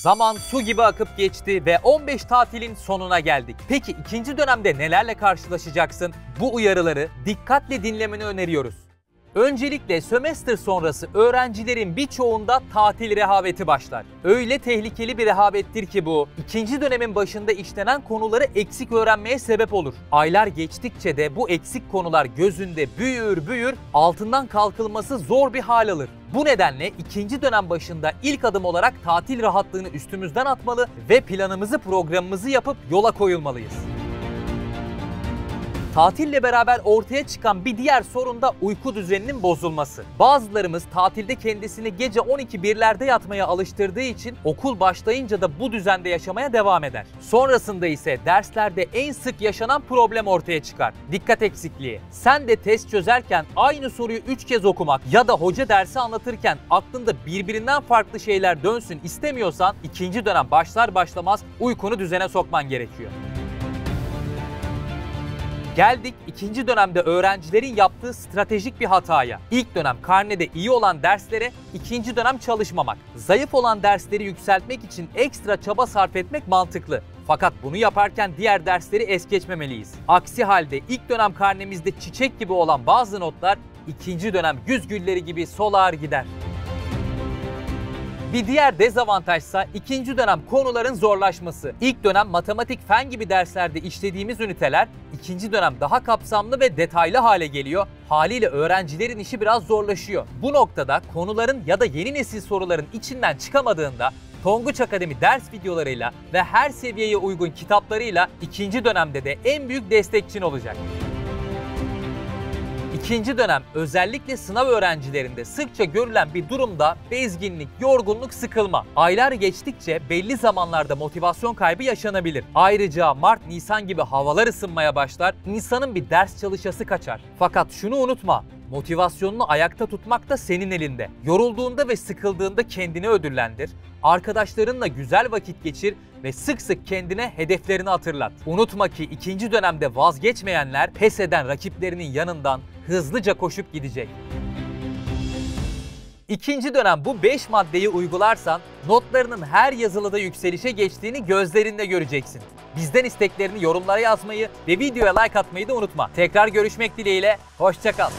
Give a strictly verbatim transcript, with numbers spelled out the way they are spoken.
Zaman su gibi akıp geçti ve on beş tatilin sonuna geldik. Peki ikinci dönemde nelerle karşılaşacaksın? Bu uyarıları dikkatle dinlemeni öneriyoruz. Öncelikle sömestr sonrası öğrencilerin birçoğunda tatil rehaveti başlar. Öyle tehlikeli bir rehavettir ki bu, ikinci dönemin başında işlenen konuları eksik öğrenmeye sebep olur. Aylar geçtikçe de bu eksik konular gözünde büyür büyür, altından kalkılması zor bir hal alır. Bu nedenle ikinci dönem başında ilk adım olarak tatil rahatlığını üstümüzden atmalı ve planımızı, programımızı yapıp yola koyulmalıyız. Tatille beraber ortaya çıkan bir diğer sorun da uyku düzeninin bozulması. Bazılarımız tatilde kendisini gece on iki birlerde yatmaya alıştırdığı için okul başlayınca da bu düzende yaşamaya devam eder. Sonrasında ise derslerde en sık yaşanan problem ortaya çıkar: dikkat eksikliği. Sen de test çözerken aynı soruyu üç kez okumak ya da hoca dersi anlatırken aklında birbirinden farklı şeyler dönsün istemiyorsan, ikinci dönem başlar başlamaz uykunu düzene sokman gerekiyor. Geldik ikinci dönemde öğrencilerin yaptığı stratejik bir hataya. İlk dönem karnede iyi olan derslere ikinci dönem çalışmamak. Zayıf olan dersleri yükseltmek için ekstra çaba sarf etmek mantıklı. Fakat bunu yaparken diğer dersleri es geçmemeliyiz. Aksi halde ilk dönem karnemizde çiçek gibi olan bazı notlar ikinci dönem güz gülleri gibi solar gider. Bir diğer dezavantajsa ikinci dönem konuların zorlaşması. İlk dönem matematik, fen gibi derslerde işlediğimiz üniteler ikinci dönem daha kapsamlı ve detaylı hale geliyor. Haliyle öğrencilerin işi biraz zorlaşıyor. Bu noktada konuların ya da yeni nesil soruların içinden çıkamadığında Tonguç Akademi ders videolarıyla ve her seviyeye uygun kitaplarıyla ikinci dönemde de en büyük destekçin olacak. İkinci dönem özellikle sınav öğrencilerinde sıkça görülen bir durumda bezginlik, yorgunluk, sıkılma. Aylar geçtikçe belli zamanlarda motivasyon kaybı yaşanabilir. Ayrıca Mart, Nisan gibi havalar ısınmaya başlar, insanın bir ders çalışası kaçar. Fakat şunu unutma, motivasyonunu ayakta tutmak da senin elinde. Yorulduğunda ve sıkıldığında kendini ödüllendir, arkadaşlarınla güzel vakit geçir ve sık sık kendine hedeflerini hatırlat. Unutma ki ikinci dönemde vazgeçmeyenler pes eden rakiplerinin yanından hızlıca koşup gidecek. İkinci dönem bu beş maddeyi uygularsan notlarının her yazılıda yükselişe geçtiğini gözlerinde göreceksin. Bizden isteklerini yorumlara yazmayı ve videoya like atmayı da unutma. Tekrar görüşmek dileğiyle, hoşça kal.